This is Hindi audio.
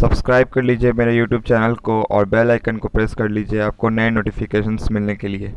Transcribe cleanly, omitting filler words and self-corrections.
सब्सक्राइब कर लीजिए मेरे YouTube चैनल को और बेल आइकन को प्रेस कर लीजिए आपको नए नोटिफिकेशंस मिलने के लिए।